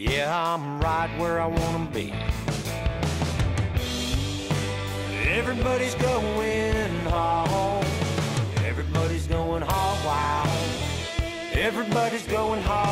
Yeah, I'm right where I want to be. Everybody's going home. Everybody's going hog wild. Everybody's going hog wild.